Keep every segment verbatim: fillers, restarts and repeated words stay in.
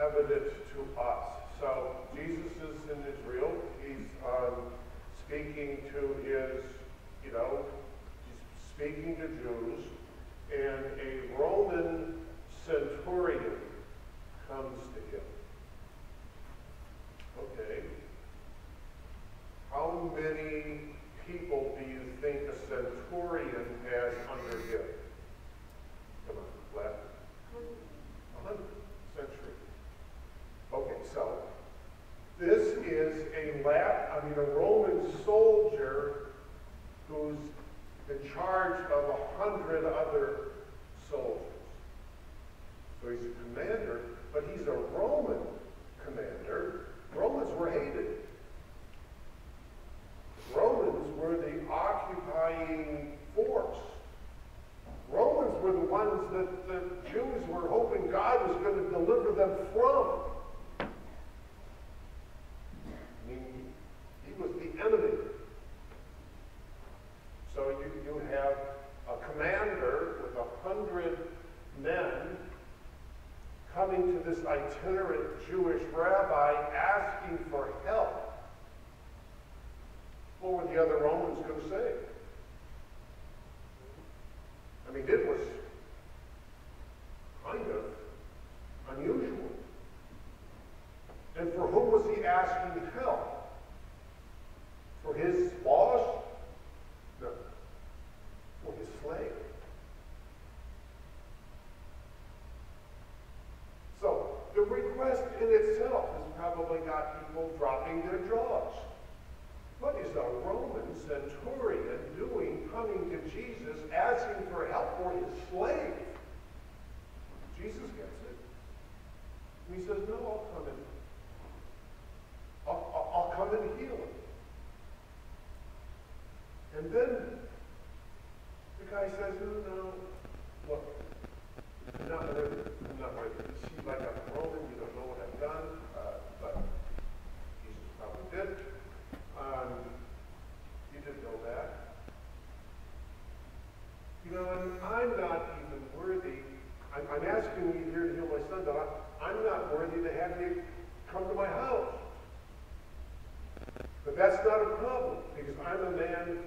evident to us. So Jesus is in Israel. He's um, speaking to his, you know, speaking to Jews, and a Roman centurion comes to him. Okay, how many people do you think a centurion has under him? Come on, left. A hundred. Century. Okay, so this is a lap, I mean a Roman soldier who's in charge of a hundred other soldiers. So he's a commander, but he's a Roman commander. Romans were hated. Romans were the occupying force. Romans were the ones that the Jews were hoping God was going to deliver them from. I mean, he was the enemy. So you, you have a commander with a hundred men coming to this itinerant Jewish rabbi asking for help. What were the other Romans going to say? I mean, it was kind of unusual. And for whom was he asking help? For his boss? No. For his slave. So, the request in itself has probably got people dropping their jaws. What is a Roman centurion doing coming to Jesus asking for help for his slave? Jesus gets it. And he says, no, I'll come in. I'll, I'll come and heal him. And then the guy says, no, no, look, I'm not ready. I'm not ready. You seem like I'm Roman. You don't know what I've done. Uh, but Jesus probably did. Um, you didn't know that. You know, I'm, I'm not even worthy. I'm, I'm asking you here to heal my son, but I, I'm not worthy to have you come to my house. But that's not a problem, because I'm a man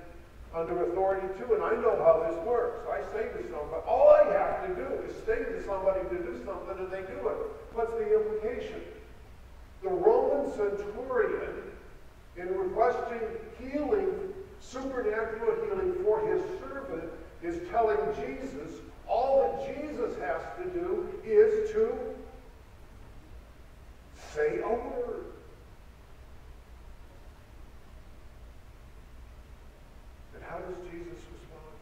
under authority too, and I know how this works. I say to somebody, all I have to do is say to somebody to do something, and they do it. What's the implication? The Roman centurion, in requesting healing, supernatural healing for his servant, is telling Jesus, all that Jesus has to do is to say a word. And how does Jesus respond?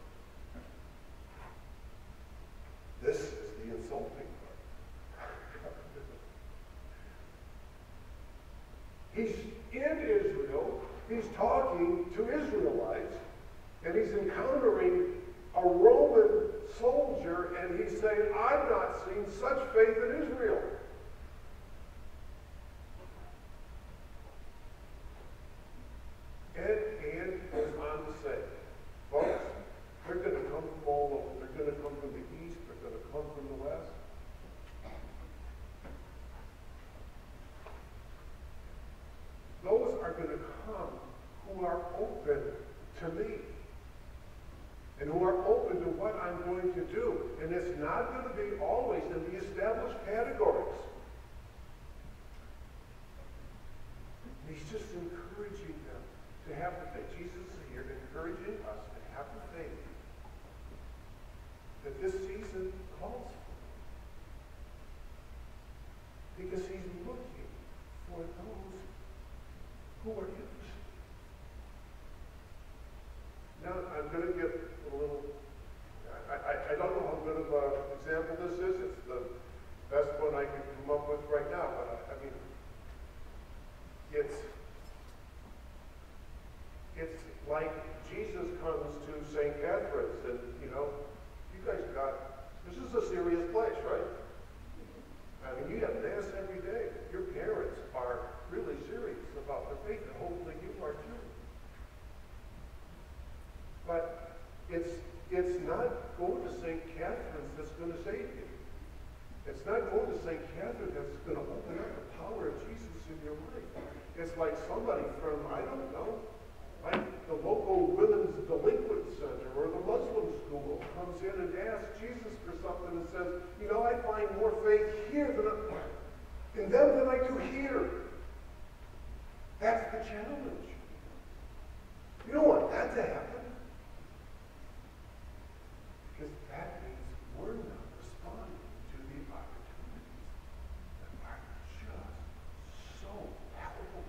This is the insulting part. He's in Israel, he's talking to Israelites, and he's encountering a Roman soldier, and he's saying, I've not seen such faith in Israel. And, and goes on to say, folks, they're going to come from all over. They're going to come from the east, they're going to come from the west. Those are going to come who are open to me and who are open to what I'm going to do. And it's not going to be always in the established categories. And he's just encouraging them to have the faith. Jesus is here encouraging us to have the faith that this season calls for. Because he's looking for those who are interested. Now, I'm going to give a little, I, I, I don't know how good of an example this is. It's the best one I can come up with right now. But I, I mean, it's, it's like Jesus comes to Saint Catherine's and, you know, you guys got, this is a serious place, right? I mean, you have mass every day. thing gathered that's going to open up the power of Jesus in your life. It's like somebody from, I don't know, like the local women's delinquent center or the Muslim school comes in and asks Jesus for something and says, you know, I find more faith here than I, in them than I do here. That's the challenge. You don't want that to happen. Because that means we're not responding to the opportunities that are just so palpable.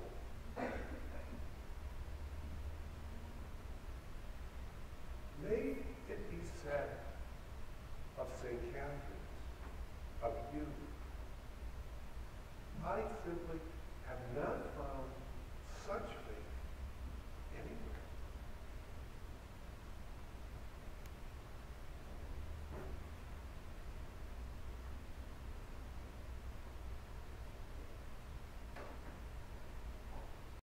May it be said of Saint Catherine's, of you, I simply have not